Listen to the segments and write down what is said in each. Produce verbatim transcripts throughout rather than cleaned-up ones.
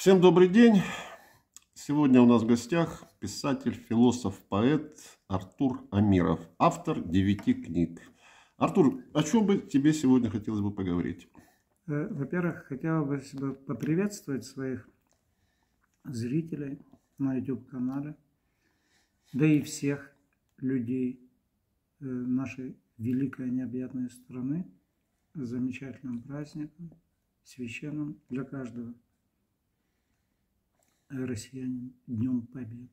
Всем добрый день! Сегодня у нас в гостях писатель, философ, поэт Артур Амиров, автор девяти книг. Артур, о чем бы тебе сегодня хотелось бы поговорить? Во-первых, хотел бы себя поприветствовать своих зрителей на YouTube-канале, да и всех людей нашей великой необъятной страны с замечательным праздником, священным для каждого россиянина Днем Победы.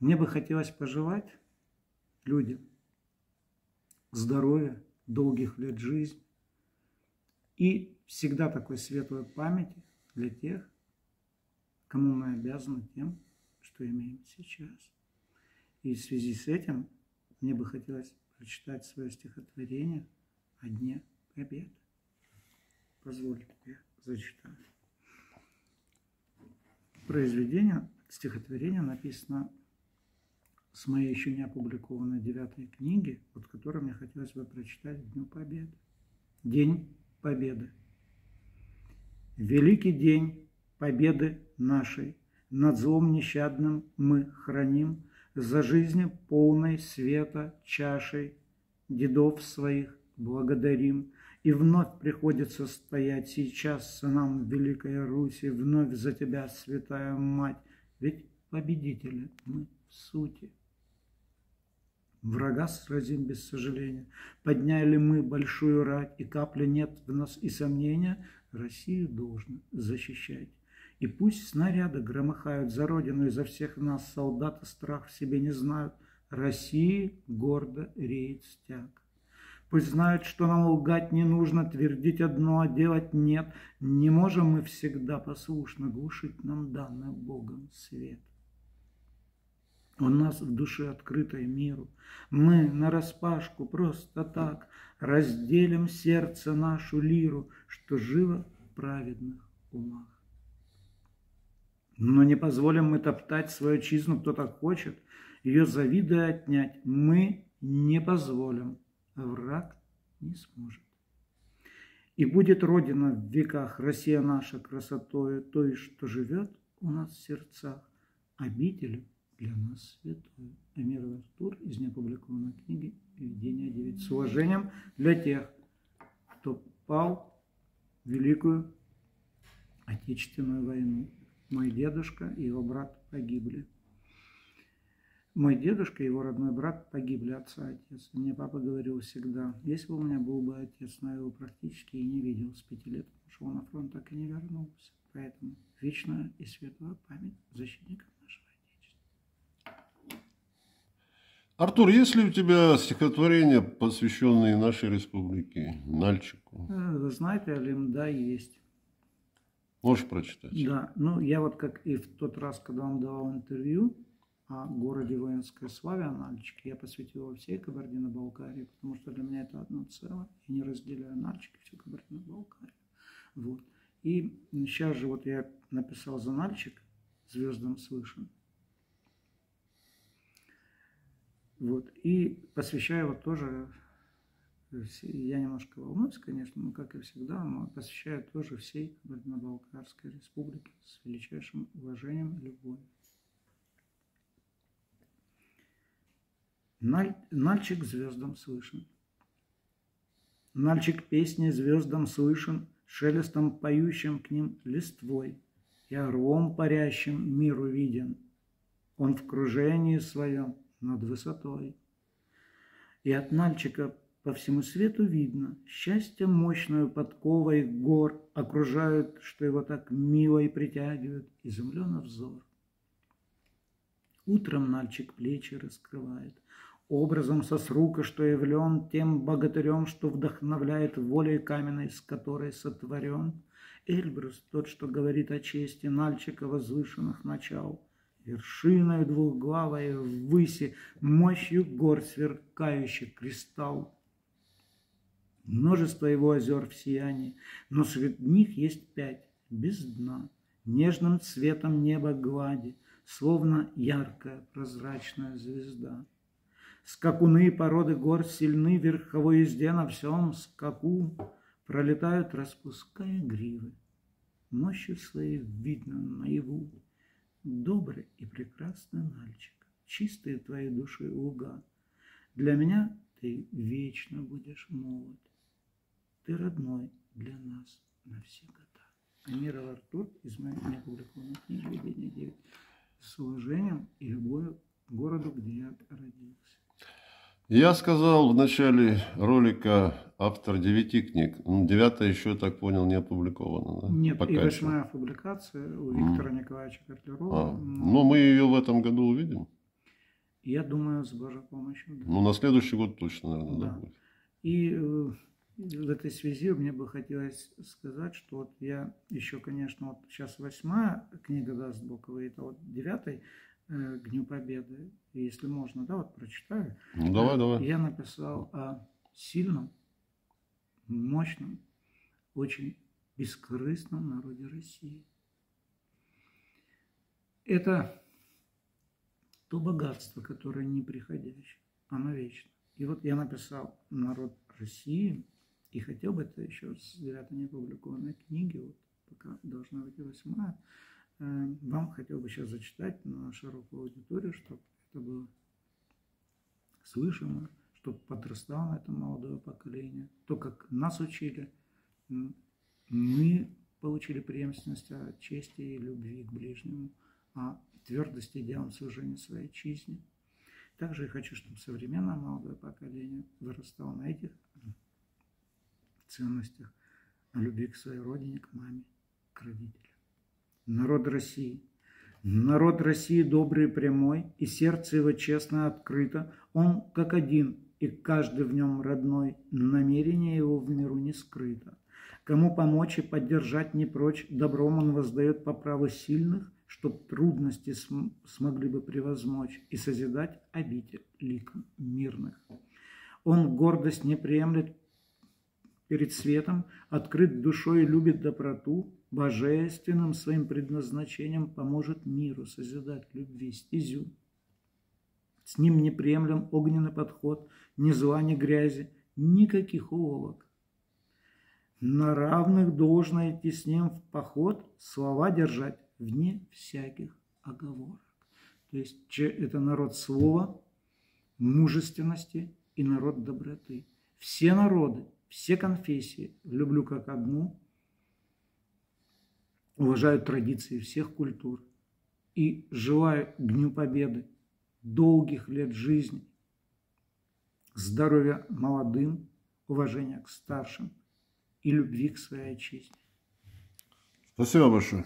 Мне бы хотелось пожелать людям здоровья, долгих лет жизни и всегда такой светлой памяти для тех, кому мы обязаны тем, что имеем сейчас. И в связи с этим мне бы хотелось прочитать свое стихотворение о Дне Победы. Позвольте, я зачитаю. Произведение, стихотворение написано с моей еще не опубликованной девятой книги, под которой мне хотелось бы прочитать в Дню Победы. День Победы. Великий день победы нашей над злом нещадным мы храним за жизнью полной света чашей дедов своих благодарим. И вновь приходится стоять сейчас сынам Великой Руси, вновь за тебя, святая мать, ведь победители мы в сути. Врага сразим без сожаления, подняли мы большую рать, и капли нет в нас и сомнения, Россию должно защищать. И пусть снаряды громыхают за родину, и за всех нас солдаты страх в себе не знают, России гордо реет стяг. Пусть знают, что нам лгать не нужно, твердить одно, а делать нет. Не можем мы всегда послушно глушить нам данный Богом свет. У нас в душе открытой миру, мы нараспашку просто так разделим сердце нашу лиру, что живо в праведных умах. Но не позволим мы топтать свою отчизну, кто так хочет, ее завидуя отнять, мы не позволим. Враг не сможет. И будет Родина в веках, Россия наша красотою, той, что живет у нас в сердцах, обителю для нас святую. Амиров Артур из неопубликованной книги «Видение девять». С уважением для тех, кто пал в Великую Отечественную войну. Мой дедушка и его брат погибли. Мой дедушка и его родной брат погибли, отца и отец. Мне папа говорил всегда, если бы у меня был бы отец, но я его практически и не видел с пяти лет, потому что он на фронт так и не вернулся. Поэтому вечная и светлая память защитникам нашего Отечества. Артур, есть ли у тебя стихотворения, посвященные нашей республике, Нальчику? Вы знаете, Алим, да, есть. Можешь прочитать? Да, ну я вот как и в тот раз, когда он давал интервью, о городе воинской славе, о Нальчике, я посвятил его всей Кабардино-Балкарии, потому что для меня это одно целое. Я не разделяю Нальчик и всю Кабардино-Балкарию. Вот. И сейчас же вот я написал за Нальчик «Звездам слышен». Вот. И посвящаю его тоже, я немножко волнуюсь, конечно, но как и всегда, но посвящаю тоже всей Кабардино-Балкарской республике с величайшим уважением и любовью. Нальчик звездам слышен. Нальчик песни звездам слышен, шелестом поющим к ним листвой, и орлом парящим миру виден. Он в кружении своем над высотой. И от Нальчика по всему свету видно, счастье мощную подковой гор окружают, что его так мило и притягивают, изумленно взор. Утром Нальчик плечи раскрывает, образом сосрука, что явлен тем богатырем, что вдохновляет волей каменной, с которой сотворен. Эльбрус, тот, что говорит о чести Нальчика возвышенных начал, вершиною двухглавой ввыси, мощью гор сверкающий кристалл. Множество его озер в сиянии, но среди них есть пять, без дна, нежным цветом неба глади, словно яркая прозрачная звезда. Скакуны породы гор сильны, верховой езде на всем скаку пролетают, распуская гривы. мощью своей видно наяву. Добрый и прекрасный Нальчик, чистые твои души луга, для меня ты вечно будешь молод, ты родной для нас навсегда. Амиров Артур из моей неопубликованной книги «Видение девять» с уважением и любовью к городу, где я родился. Я сказал в начале ролика, автор девяти книг. Девятая еще, так понял, не опубликована. Да? Нет, пока и восьмая публикация у Виктора mm. Николаевича Картерова. А. Но мы ее в этом году увидим. Я думаю, с Божьей помощью. Да. Ну, на следующий год точно, наверное, да. Да, будет. И э, в этой связи мне бы хотелось сказать, что вот я еще, конечно, вот сейчас восьмая книга даст боковые, это вот девятая. К Дню Победы, если можно, да, вот прочитаю. Ну, давай, давай. Я написал о сильном, мощном, очень бескорыстном народе России. Это то богатство, которое не приходящее, оно вечно. И вот я написал народ России, и хотел бы это еще с девятой неопубликованной книги, вот пока должна выйти восьмая, вам хотел бы сейчас зачитать на широкую аудиторию, чтобы это было слышимо, чтобы подрастало это молодое поколение. То, как нас учили, мы получили преемственность от чести и любви к ближнему, а твердости идеалам служения своей отчизне. Также я хочу, чтобы современное молодое поколение вырастало на этих ценностях, на любви к своей родине, к маме, к родителям. Народ России. Народ России добрый и прямой, и сердце его честно открыто. Он как один, и каждый в нем родной, намерение его в миру не скрыто. Кому помочь и поддержать не прочь, добром он воздает по праву сильных, чтоб трудности см смогли бы превозмочь и созидать обитель ликом мирных. Он гордость не приемлет перед светом, открыт душой и любит доброту, божественным своим предназначением поможет миру созидать любви стезю. С ним неприемлем огненный подход, ни зла, ни грязи, никаких уловок. На равных должно идти с ним в поход, слова держать вне всяких оговорок. То есть это народ слова, мужественности и народ доброты. Все народы, все конфессии люблю как одну, уважаю традиции всех культур и желаю Дню Победы долгих лет жизни, здоровья молодым, уважения к старшим и любви к своей отчизне. Спасибо большое.